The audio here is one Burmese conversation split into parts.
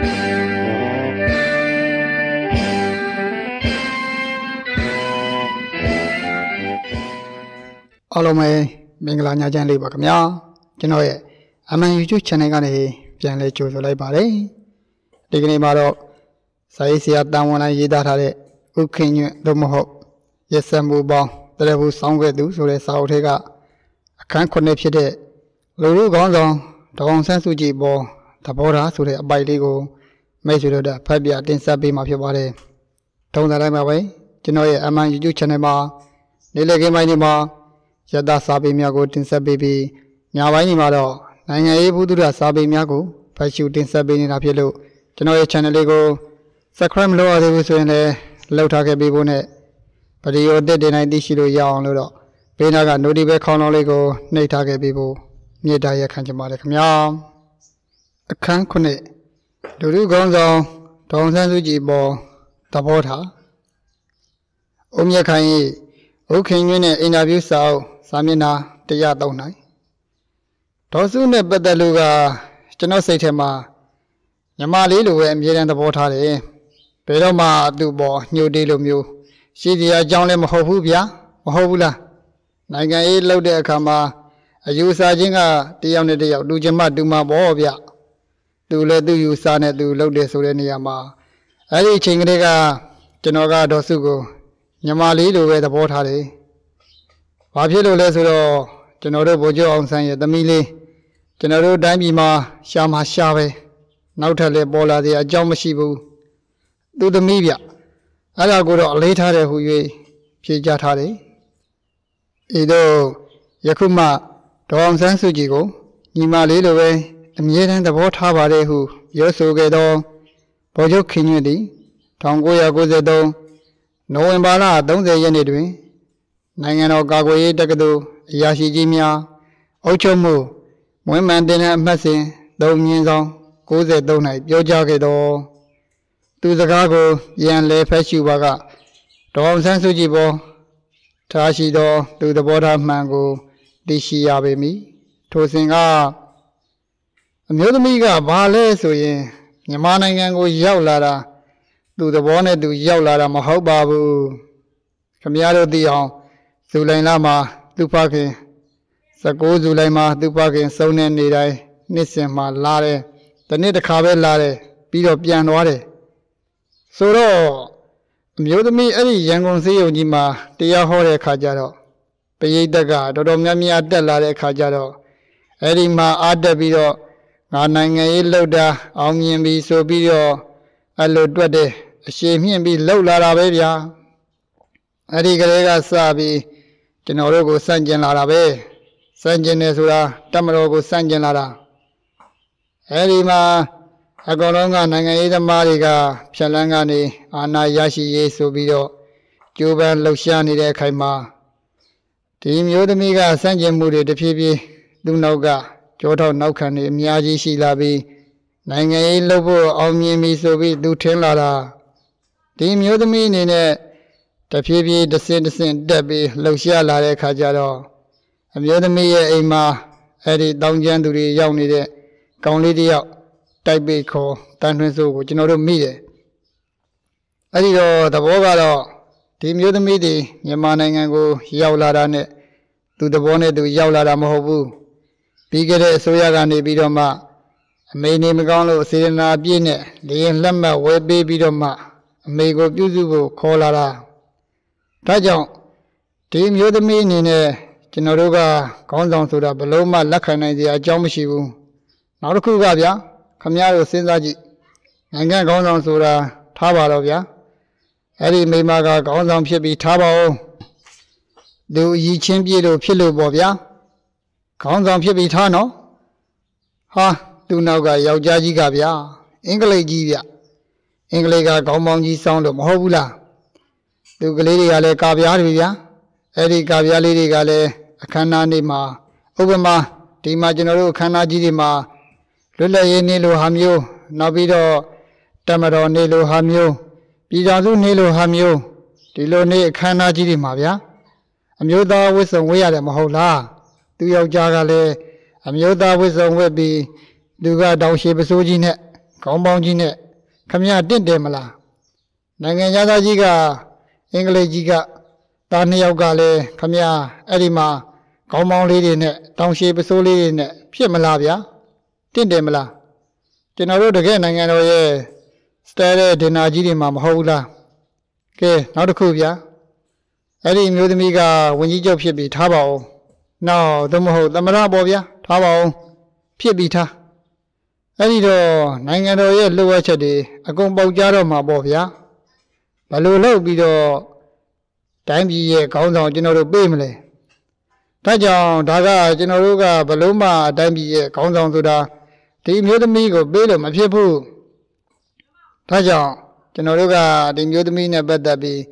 阿罗妹，明个人家讲礼拜个呀，今朝夜阿们有就前那个呢，讲来就说来吧嘞。这个呢嘛罗，谁是阿当我那一打他嘞，我看你多么好，一身不包，得来不上个读书嘞，少这个，看困难些的，路路讲讲，唐山书记包，他包他书嘞，白里个，没书了的，拍别电视被马屁巴嘞，同咱来嘛喂，今朝夜阿们有就前那嘛，你来给买你嘛。 Jada sabi miago tinsa baby nyawai ni maro nanya ibu dura sabi miago pachu tinsa baby ni napielo channel ye channel ego subscribe lo ade bu soin le laut tha ke bi bu ne video de de nai ti shi lo ya aung lo do be na ga noti be khaung law le ko nei tha ke bi bu mitta ya khan chin ma le khmya akhan khone duru gaung saung Tong San Suu Kyi bo tabaw tha om ye khan yi o khin nyin ne interview sao 三面呐，这丫头呢？读书呢不得路个，今朝谁听嘛？你妈里路个，别人都不差的，别他妈都不牛的路没有，现在讲了么好不变，么好不啦？那个一路的看嘛，有啥人个这样的这样，路怎么都嘛不好变，都来都有啥呢？都路的说的那样嘛，哎，前个那个今朝个读书个，你妈里路个都不差的。 ဘာဖြစ်လို့လဲဆိုတော့ကျွန်တော်တို့ဗိုလ်ချုပ်အောင်ဆန်းရဲ့သမီးလေးကျွန်တော်တို့တိုင်းပြည်မှာရှာမှာရှာပဲနောက်ထပ်လည်းပေါ်လာသေးအကြောင်းမရှိဘူးသူသမီးဗျအဲ့ဒါကိုတော့အလေးထားတယ်ဟူ၍ဖြေကြားထားတယ်ဤသို့ယခုမှဒေါ်အောင်ဆန်းစုကြည်ကိုညီမလေးလိုပဲအမြဲတမ်းသဘောထားပါတယ်ဟုပြောဆိုခဲ့သောဗိုလ်ချုပ်ခင်ညွန့်သည်1993နိုဝင်ဘာလ30ရက်နေ့တွင် နိုင်ငံတော်ကာကွယ်ရေးတက္ကသိုလ်အရာရှိကြီးများအုပ်ချုပ်မှုဝန်မှန်တင်တဲ့အမှတ်စဉ်3/93၌ပြောကြားခဲ့သောသူစကားကိုပြန်လည်ဖတ်ရှုပါကဒေါ်အောင်ဆန်းစုကြည်ပေါ်ထားရှိသောသူသဘောထားမှန်ကိုသိရှိရပေမည်ထိုစဉ်ကအမျိုးသမီးကဘာလဲဆိုရင်မြန်မာနိုင်ငံကိုရောက်လာတာသူသဘောနဲ့သူရောက်လာတာမဟုတ်ပါဘူးခင်ဗျားတို့သိအောင် ဇူလိုင်လမှာသူ့ဖခင်19ဇူလိုင်မှာသူ့ဖခင်ဆုံးတဲ့နေ့တိုင်းနှစ်စဉ်မှာလာတယ်။တနေ့တစ်ခါပဲလာတယ်ပြီးတော့ပြန်သွားတယ်။ဆိုတော့အမျိုးသမီးအဲ့ဒီရန်ကုန်စေယုံကြီးမှာတရားဟောတဲ့အခါကျတော့ပရိသတ်ကတော်တော်များများတက်လာတဲ့အခါကျတော့အဲ့ဒီမှာအားတက်ပြီးတော့ငါနိုင်ငံရေးလှုပ်တာအောင်မြင်ပြီဆိုပြီးတော့အဲ့လိုတွက်တယ်အရှိမြင့်ပြီးလှုပ်လာတာပဲဗျာ။အဲ့ဒီကလေးကစပြီး ကျွန်တော်တို့ကိုစန့်ကျင်လာတာပဲစန့်ကျင်နေဆိုတာတမတော်ကိုစန့်ကျင်လာတာအဲဒီမှာအကောင်လုံးကနိုင်ငံရေးသမားတွေကဖြန့်လန်းကနေအာဏာရရှိရေးဆိုပြီးတော့ကြိုးပမ်းလှုပ်ရှားနေတဲ့အခိုင်မှာဒီမျိုးသမီးကစန့်ကျင်မှုတွေတဖြည်းဖြည်းသူ့နောက်ကကြောထောက်နောက်ခံတွေအများကြီးရှိလာပြီးနိုင်ငံရေးလှုပ်ဖို့အောင်မြင်ပြီဆိုပြီးသူထင်လာတာဒီမျိုးသမီးအနေနဲ့ တဖြည်းဖြည်းတဆင့်တက်ပြီးလှုပ်ရှားလာတဲ့အခါကျတော့အမျိုးသမီးရဲ့အိမ်မှာအဲ့ဒီတောင်ကျန်းသူတွေရောက်နေတဲ့ကောင်လေးတယောက်တိုက်ပိတ်ခေါ်တန်းထွင်းစိုးကိုကျွန်တော်တို့မိတယ်။အဲ့ဒီတော့သဘောကတော့ဒီမျိုးသမီးတွေမြန်မာနိုင်ငံကိုရောက်လာတာနဲ့သူသဘောနဲ့သူရောက်လာတာမဟုတ်ဘူး။ပြီးခဲ့တဲ့အစိုးရကနေပြီးတော့မှအမေနေမကောင်းလို့စေတနာအပြည့်နဲ့လေရင်လက်မှတ်ဝယ်ပေးပြီးတော့မှအမေကိုပြုစုဖို့ခေါ်လာတာ ဒါကြောင့်ဒီမျိုးသမီးအနေနဲ့ကျွန်တော်တို့ကခေါင်းဆောင်ဆိုတာဘလို့မှလက်ခံနိုင်စရာအကြောင်းမရှိဘူးနောက်တစ်ခုကဗျာခမရတို့စဉ်းစားကြည့်နိုင်ငံခေါင်းဆောင်ဆိုတာထားပါတော့ဗျာအဲ့ဒီမိမကခေါင်းဆောင်ဖြစ်ပြီးထားပါဦးသူအကြီးချင်းပြည့်လို့ဖြစ်လို့ပေါ့ဗျာခေါင်းဆောင်ဖြစ်ပြီးထားနော်ဟာသူနောက်ကယောက်ျားကြီးကဗျာအင်္ဂလိပ်ကြီးဗျအင်္ဂလိပ်ကခေါင်းပေါင်းကြီးစောင်းလို့မဟုတ်ဘူးလား သူကလေးတွေကလည်းကာပြားတွေဗျာအဲ့ဒီကာပြားလေးတွေကလည်းအခမ်းအနားနေ့မှာဥပမာဒီမှာကျွန်တော်တို့အခမ်းအနားကြီးတွေမှာလွတ်လပ်ရေးနေ့လိုဟာမျိုးနောက်ပြီးတော့တမတော်နေ့လိုဟာမျိုးပြည်တော်စုနေ့လိုဟာမျိုးဒီလိုနေ့အခမ်းအနားကြီးတွေမှာဗျာအမျိုးသားဝတ်စုံဝတ်ရတယ်မဟုတ်လားသူယောက်ျားကလည်းအမျိုးသားဝတ်စုံဝတ်ပြီးသူကတောင်ရှည်ပစိုးကြီးနဲ့ ကောင်းပေါင်းကြီးနဲ့ခမရတင့်တယ်မလားနိုင်ငံသားကြီးကအင်္ဂလိပ်ကြီးကသားနှစ်ယောက်ကလည်းခမရအဲ့ဒီမှာကောင်းပေါင်းလေးတွေနဲ့တောင်ရှည်ပစိုးလေးတွေနဲ့ဖြစ်မလားဗျာတင့်တယ်မလားကျွန်တော်တို့တကယ်နိုင်ငံတော်ရဲ့စတဲတဲ့ဒင်နာကြီးတွေမှာမဟုတ်ဘူးလားကဲနောက်တစ်ခုဗျာအဲ့ဒီမျိုးသမီးကဝန်ကြီးချုပ်ဖြစ်ပြီးထားပါအောင်နောက်တော့မဟုတ်သမ္မတပေါ့ဗျာထားပါအောင်ဖြစ်ပြီးသားအဲ့ဒီတော့နိုင်ငံတော်ရဲ့လှုပ်ဝက်ချက်တွေအကုန်ပေါက်ကြားတော့မှာပေါ့ဗျာဘယ်လိုလုပ်ပြီးတော့တိုင်းပြည်ရဲ့ခေါင်းဆောင်ကျွန်တော်တို့ပေးမလဲဒါကြောင့်ဒါကကျွန်တော်တို့ကဘယ်လိုမှတိုင်းပြည်ရဲ့ခေါင်းဆောင်ဆိုတာဒီမျိုးသမီးကိုပေးလို့မဖြစ်ဘူးဒါကြောင့်ကျွန်တော်တို့ကဒီမျိုးသမီးနဲ့ပတ်သက်ပြီး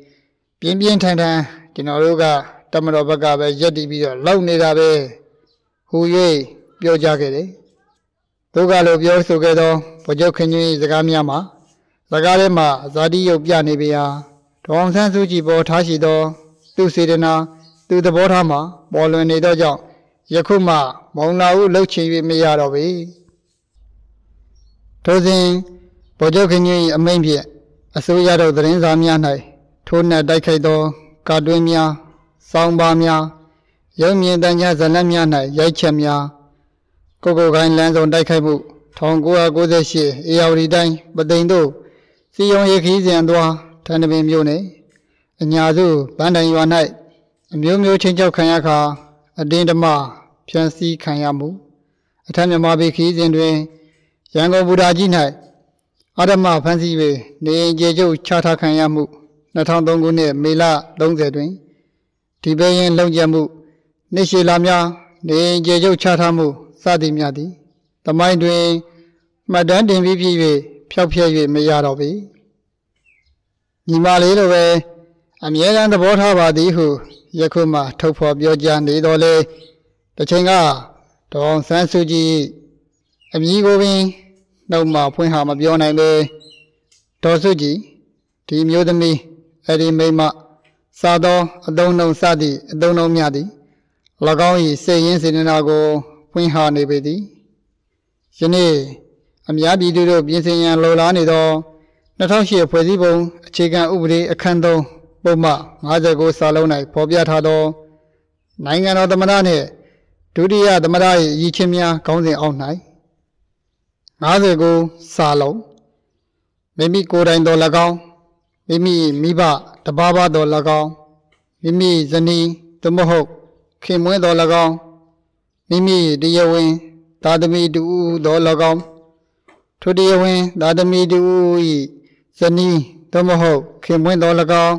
ပြင်းပြင်းထန်ထန်ကျွန်တော်တို့ကတမတော်ဘက်ကပဲရက်တည်ပြီးတော့လောက်နေတာပဲဟူ၍ပြောကြခဲ့တယ်သူကလိုပြောဆိုခဲ့သောဗိုလ်ချုပ်ခင်ကြီးစကားများမှာစကားထဲမှာဇာတိရုပ်ပြနေပါဒေါအောင်ဆန်းစုကြည်ပေါ်ထားရှိသောသူစေတနာသူသဘောထားမှာပေါ်လွင်နေသောကြောင့်ယခုမှမောင်လာဦးလှုပ်ချင်၍မရတော့ပေထိုစဉ်ဗိုလ်ချုပ်ခင်ကြီးအမိန့်ဖြင့်အစိုးရတော်သတင်းစာများ၌ထိုးနှက်တိုက်ခိုက်သောကာတွင်းများစောင်းပါများရုပ်မြင်သံကြားဇာတ်လမ်းများ၌ရိုက်ချက်များကိုကိုကိုင်းလမ်းစုံတိုက်ခိုက်မှု1998ဧရာဝတီတိုင်းပသိမ်တို့စီယုံရခီးစံသွားထန်တပင်မြို့နယ်အညာစုဗန်းတိုင်ရွာ၌အမျိုးမျိုးချင်းချောက်ခံရခါအတင်းဓမ္မဖြန့်စည်းခံရမှုအထက်မြန်မာပြည်ခီးစံတွင်ရန်ကုန်ဘူတာကြီး၌အဓမ္မဖန်ဆီး၍နေအိမ်ကျေကျုပ်ချထားခံရမှု2003ခုနှစ်မေလ30တွင်ဒီပဲရင်လုံကျမှုနေရှိလာများနေအိမ်ကျေကျုပ်ချထားမှုစသည်များသည်တမိုင်းတွင်မှတ်တမ်းတင်ပြီးဖြစ်၍ဖျောက်ဖျက်၍မရတော့ပေညီမလေးလိုပဲအမြဲတမ်းသဘောထားပါသည်ဟုယခုမှထုတ်ဖော်ပြောကြားနေတော်လဲတစ်ချိန်ကဒေါအောင်ဆန်းစုကြည်အမည်ကိုပင်နှုတ်မှဖွင့်ဟာမပြောနိုင်ပေဒေါ်စုကြည်ဒီမျိုးသမီးအဲ့ဒီမိမစသောအသုံးနှုန်းစသည့်အသုံးနှုန်းများသည်၎င်း၏စိတ်ရင်းစေတနာကိုဖွင့်ဟနေပေသည်ယနေ့အများပြည်သူတို့ပြင်ဆင်ရန်လှုပ်လာနေသော2008ဖွဲ့စည်းပုံအခြေခံဥပဒေအခန်း3ပုံမှ59စာလုံး၌ဖော်ပြထားသောနိုင်ငံတော်သမ္မတနှင့်ဒုတိယသမ္မတ၏အရေးချင်းများခေါင်းစဉ်အောက်၌59စာလုံးမိမိကိုယ်တိုင်တော်၎င်းမိမိမိဘတပါးပါတော်၎င်းမိမိဇနီးသို့မဟုတ်ခင်မွေးတော်၎င်းမိမိတရားဝင်သာသမီတူတော်၎င်းထိုတရားဝင်သာသမီတူ၏ဇနီးသို့မဟုတ်ခင်မွန်းတော်၎င်း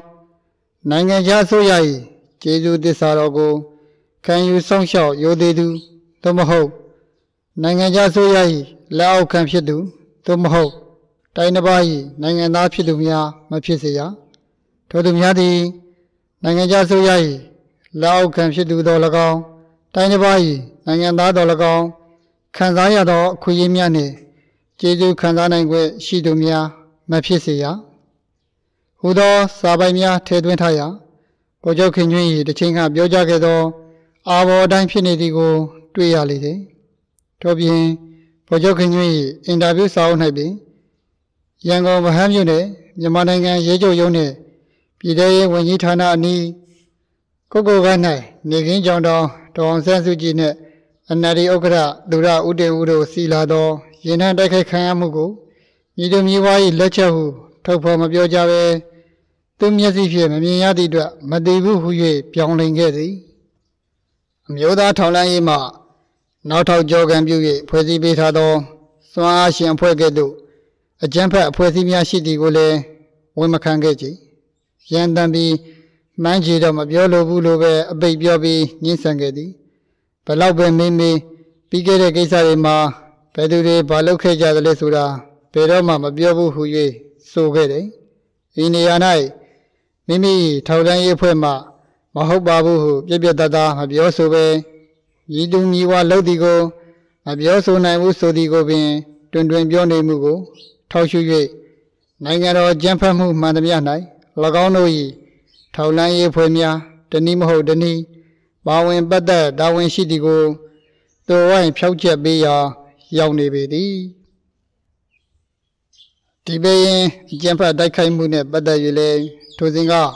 နိုင်ငံခြားအစိုးရ၏ကျေးဇူးသစ္စာတော်ကိုခံယူဆောင်ရှောက်ရိုသေသူသို့မဟုတ်နိုင်ငံခြားအစိုးရ၏လက်အောက်ခံဖြစ်သူသို့မဟုတ်တိုင်းတစ်ပါး၏နိုင်ငံသားဖြစ်သူများမဖြစ်စေရထိုသူများသည်နိုင်ငံခြားအစိုးရ၏လက်အောက်ခံဖြစ်သူတော်၎င်းတိုင်းတစ်ပါး၏နိုင်ငံသားတော်၎င်းခံစားရသောအခွင့်အရေးများနှင့်ကျေးဇူးခံစားနိုင်ခွင့်ရှိသူများမဖြစ်စေရဟူသောစာပိုင်များထည့်သွင်းထားရာကိုကျော်ခင်ကျွင်း၏တချိန်ကပြောကြားခဲ့သောအာဘော်အတိုင်းဖြစ်နေသည်ကိုတွေ့ရလေသည်ထို့ပြင်ကိုကျော်ခင်ကျွင်း၏အင်တာဗျူးစာအုပ်၌ပင်ရန်ကုန်ဗဟန်းမြို့နယ်မြန်မာနိုင်ငံရဲချုပ်ရုံးနှင့်ပြည်ထောင်စုဝန်ကြီးဌာနအနီးကိုကိုကိုင်း၌နေကင်းကြောင်တော်ဒေါ်အောင်ဆန်းစုကြည်နှင့်အနာရီဥက္ကဋ္ဌဒုရဦးတင်ဦးတို့စီလာသောရင်းနှံတိုက်ခိုက်ခံရမှုကိုမြည်သူမြည်ဝါ၏လက်ချက်ဟုထုတ်ဖော်မပြောကြဘဲသူမျက်စိဖြင့်မမြင်ရသည့်အတွက်မတည်ဘူးဟု၍ပြောင်းလဲခဲ့သည်အမျိုးသားထောင်လှမ်းရေးမှနောက်ထောက်ကြောကံပြု၍ဖွဲ့စည်းပေးထားသောစွမ်းအားရှင်အဖွဲ့ကဲ့သို့အကြမ်းဖက်အဖွဲ့အစည်းများရှိသည်ကိုလည်းဝန်မခံခဲ့ကြရန်တမ်းပြီးမှန်းချေတော့မပြောလိုဘူးလို့ပဲအပိတ်ပြောပြီးညှင်းဆန်ခဲ့သည်ဘလောက်ပဲမင်းမင်းပြီးခဲ့တဲ့ကိစ္စတွေမှာဘယ်သူတွေဘာလုပ်ခဲ့ကြသလဲဆိုတာဘယ်တော့မှမပြောဘူးဟု၍ဆိုခဲ့တယ်။ဤနေရာ၌မိမိထောက်လှမ်းရေးအဖွဲ့မှမဟုတ်ပါဘူးဟုပြက်ပြက်သားသားမပြောဆိုပဲရည်သူညီဝါလုပ်သည်ကိုမပြောဆိုနိုင်ဘူးဆိုသည်ကိုပင်တွင်တွင်ပြောနေမှုကိုထောက်ရှု၍နိုင်ငံတော်ကြံဖတ်မှုမှန်သမျှ၌၎င်းတို့၏ထောက်လှမ်းရေးအဖွဲ့များတနည်းမဟုတ်တနည်းပါဝင်ပတ်သက်တာဝန်ရှိသည်ကိုတော်ဝိုင်းဖျောက်ချက်ပေးရာရောက်နေပေသည်迪拜柬埔寨开幕呢，不得有嘞，都是个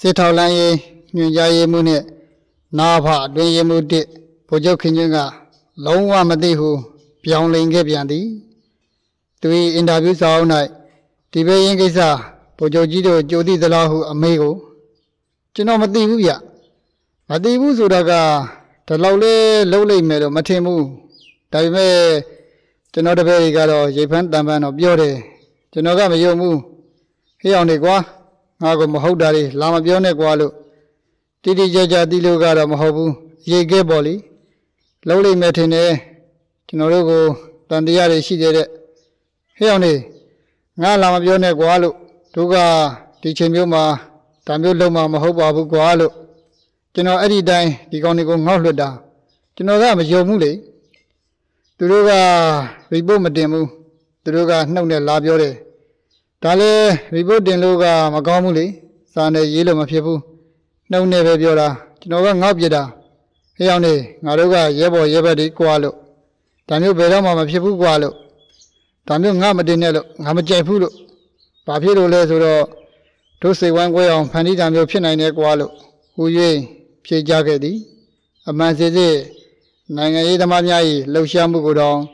石头烂也，人家也木呢，哪怕人也木的，不就看见个龙王没得乎，漂亮个漂亮的。对 interview 上来，迪拜应该啥，不就知道就地在哪乎阿美国，这那没得乎呀，没得乎说那个，他老嘞老嘞没了，没听乎，但是。 这那这边个咯，一般单边那表的，这那个没有木，黑样的瓜，那个木好大的，那么表那瓜咯，滴滴家家滴溜个咯木好不，一个包里，老里没听呢，这那那个当地家的细节的，黑样的，俺那么表那瓜咯，这个提前表嘛，单表老嘛木好包不瓜咯，这那二地带，地讲那个好了哒，这那个没有木嘞。 都这个微博没点么？都这个弄点拉表的，但嘞微博点了个没搞么哩？啥呢？一路没皮肤，弄点白表啦，那个熬皮啦，还有呢，俺这个也包也白的挂了，但有白了嘛没皮肤挂了，但有俺没点了，俺没摘皮了，把皮了来说了，都是玩过样，反正咱就偏来点挂了，忽悠偏价格的，俺们现在。 那个伊他妈伢伊楼下木古洞，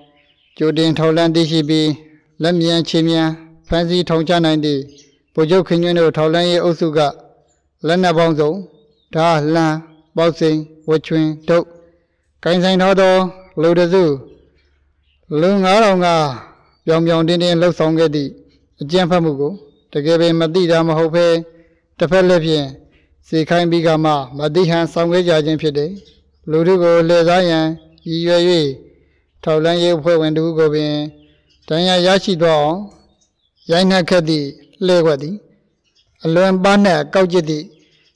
酒店头烂地西边，冷面吃面，凡是同家难的，不就看见了头烂伊欧苏个，冷那帮手，他冷包身，我穿都，干身他都搂得住，搂阿龙个，彪彪颠颠搂上个的，见发木古，这个边没地他妈后边，这边那边，谁看比干嘛，没地还上个家见皮的。 路头个来啥人？一月月，讨论也会问路个边，咱家也许多，也那开的来过的，乱办的搞起的，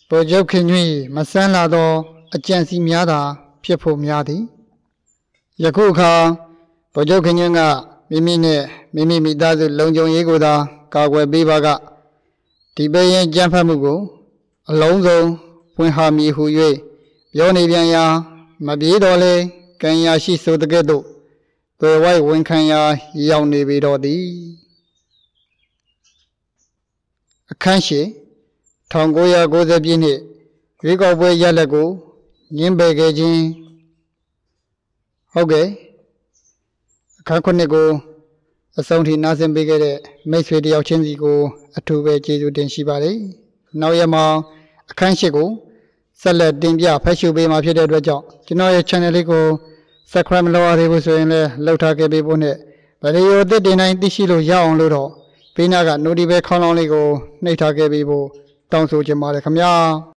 不就看你没生拉到，见是面的，皮肤面的，一口看，不就看你个明明的，明明没打算龙江一个的，搞个尾巴个，特别人讲法不够，龙江混下迷糊月。 有那边呀，没别的嘞，跟伢是说的个多，对外文看呀，有那味道的。看些，唐国呀，国在边的，最高不也那个，200块钱。好个，看看那个，上天拿钱给的，没水的要钱一个，土匪接住点西巴嘞，那也嘛，看些个。 ဆက်လက်တင်ပြဖတ်ရှုပေးမှာဖြစ်တဲ့အတွက်ကြောင့်ကျွန်တော်ရဲ့ channel လေးကို subscribe လုပ်ရသေးဘူးဆိုရင်လည်းလုပ်ထားခဲ့ပေးဖို့နဲ့ဗီဒီယိုသစ်တင်တိုင်းသိရှိလို့ရအောင်လို့တော့ပေးနာက notification လေးကိုနှိပ်ထားခဲ့ပေးဖို့တောင်းဆိုချင်ပါတယ်ခင်ဗျာ